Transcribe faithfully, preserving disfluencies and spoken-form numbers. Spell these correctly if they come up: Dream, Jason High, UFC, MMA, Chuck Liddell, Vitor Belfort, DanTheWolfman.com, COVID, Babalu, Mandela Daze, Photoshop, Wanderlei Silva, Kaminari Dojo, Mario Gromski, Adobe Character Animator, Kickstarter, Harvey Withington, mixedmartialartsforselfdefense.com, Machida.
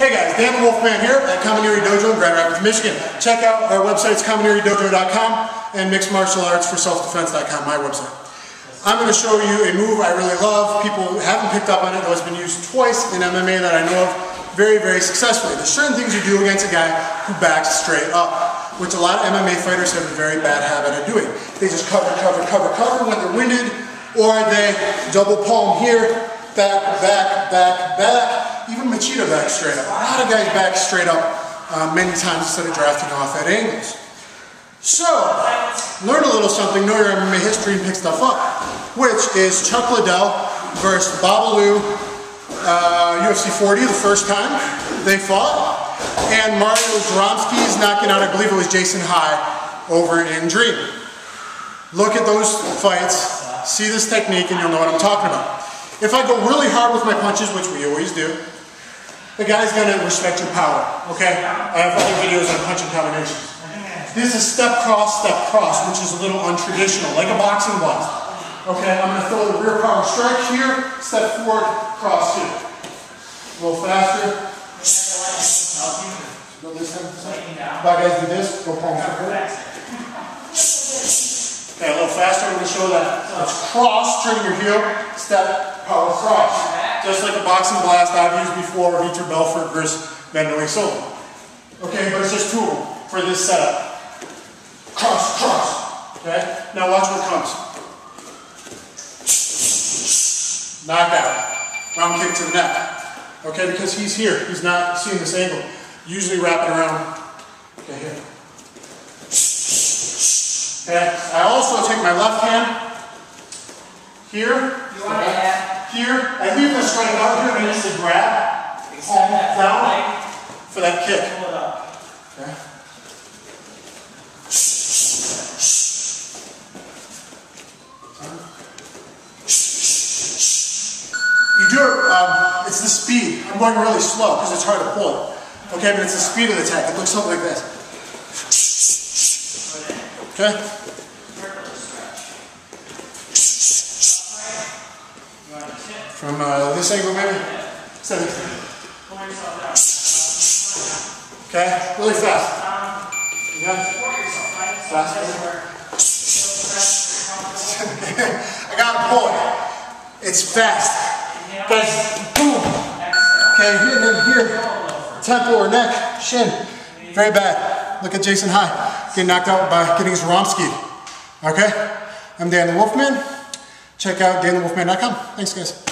Hey guys, Dan the Wolfman here at Kaminari Dojo in Grand Rapids, Michigan. Check out our websites, Kaminari Dojo dot com and mixed martial arts for self defense dot com, my website. I'm going to show you a move I really love. People haven't picked up on it, though it's been used twice in M M A that I know of very, very successfully. There's certain things you do against a guy who backs straight up, which a lot of M M A fighters have a very bad habit of doing. They just cover, cover, cover, cover when they're winded, or they double palm here, back, back, back, back. Even Machida backs straight up. A lot of guys back straight up uh, many times instead of drafting off at angles. So, learn a little something, know your M M A history, and pick stuff up, which is Chuck Liddell versus Babalu, uh, U F C forty, the first time they fought, and Mario Gromski's knocking out, I believe it was Jason High, over in Dream. Look at those fights, see this technique, and you'll know what I'm talking about. If I go really hard with my punches, which we always do, the guy's gonna respect your power, okay? I have other videos on punching combinations. This is step cross, step cross, which is a little untraditional, like a boxing blast. Okay, I'm gonna throw the rear power strike here, step forward, cross here. A little faster. Go this time. Bad guys do this, go palm forward. Okay, a little faster, I'm going to show that. It's cross, turn your heel, step, power cross. Just like a boxing blast I've used before, Vitor Belfort versus Wanderlei Silva. Okay, but it's just two of them for this setup. Cross, cross. Okay, now watch what comes. Knockout. Round kick to the neck. Okay, because he's here, he's not seeing this angle. Usually wrap it around. Okay, here. Okay. I also take my left hand here, here, I leave this right out here and it's a grab, palm down for that kick. Okay. You do it, um, it's the speed. I'm going really slow because it's hard to pull it. Okay, but it's the speed of the attack. It looks something like this. Okay? From uh, this angle, maybe? Seven. Okay? Really fast. Yeah? Fast. I gotta pull it. It's fast. Fast. Boom. Okay, here and then here. Temple or neck, shin. Very bad. Look at Jason High. Get knocked out by getting his Romski. Okay? I'm Dan the Wolfman. Check out Dan the Wolfman dot com. Thanks, guys.